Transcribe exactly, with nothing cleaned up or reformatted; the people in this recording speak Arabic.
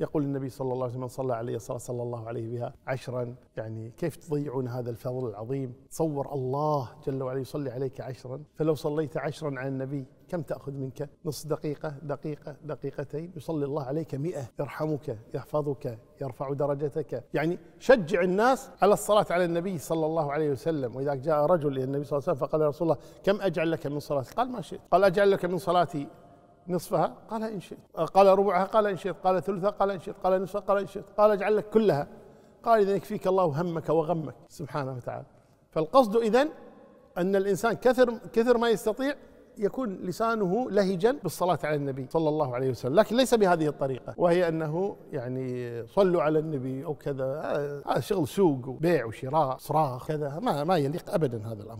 يقول النبي صلى الله عليه وسلم: من صلى عليه صلى الله عليه بها عشرا. يعني كيف تضيعون هذا الفضل العظيم؟ تصور الله جل وعلا يصلي عليك عشرا، فلو صليت عشرا على النبي كم تأخذ منك؟ نص دقيقة، دقيقة، دقيقتين، يصلي الله عليك مئة، يرحمك، يحفظك، يرفع درجتك. يعني شجع الناس على الصلاة على النبي صلى الله عليه وسلم. وإذا جاء رجل إلى النبي صلى الله عليه وسلم فقال: يا رسول الله، كم أجعل لك من صلاتي؟ قال: ما شئت. قال: أجعل لك من صلاتي نصفها؟ قال: إن شئت. قال: ربعها؟ قال: إن شئت. قال: ثلثها؟ قال: إن شئت. قال: نصفها؟ قال: إن شئت. قال: أجعل لك كلها. قال: إذن يكفيك الله همك وغمك سبحانه وتعالى. فالقصد إذن أن الإنسان كثر كثر ما يستطيع يكون لسانه لهجا بالصلاة على النبي صلى الله عليه وسلم، لكن ليس بهذه الطريقة، وهي أنه يعني صلوا على النبي أو كذا. هذا شغل سوق وبيع وشراء، صراخ كذا، ما ما يليق أبدا هذا الأمر.